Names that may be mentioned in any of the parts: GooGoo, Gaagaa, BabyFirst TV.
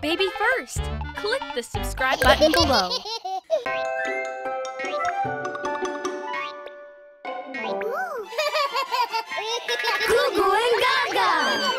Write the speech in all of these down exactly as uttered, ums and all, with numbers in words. baby first. Click the subscribe button below. GooGoo and Gaagaa.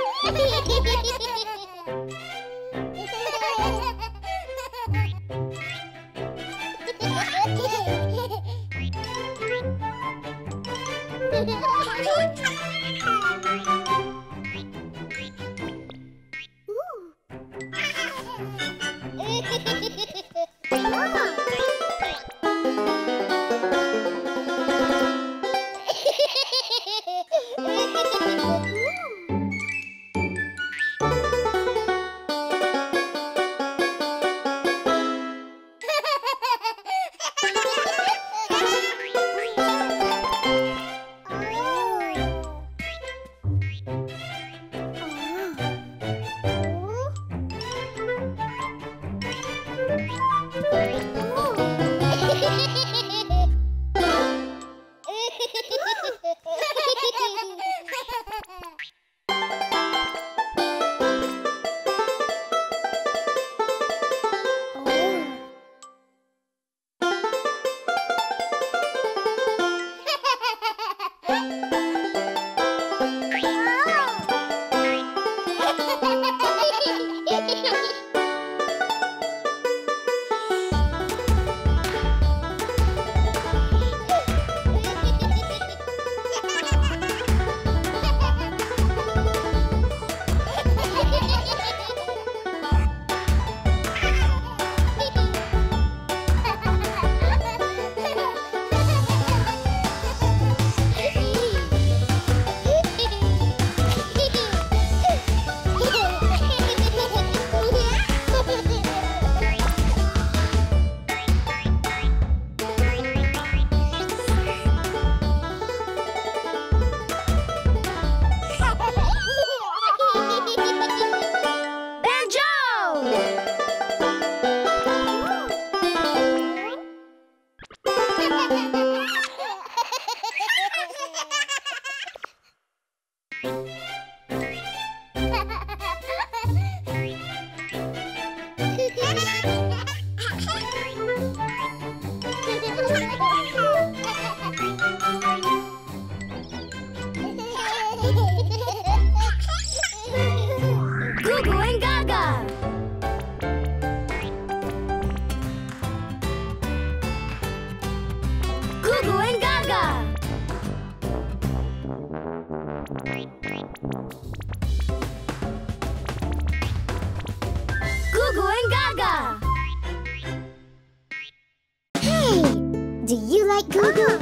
Do you like GooGoo?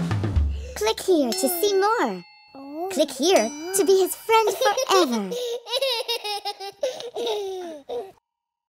Click here to see more. Click here to be his friend forever.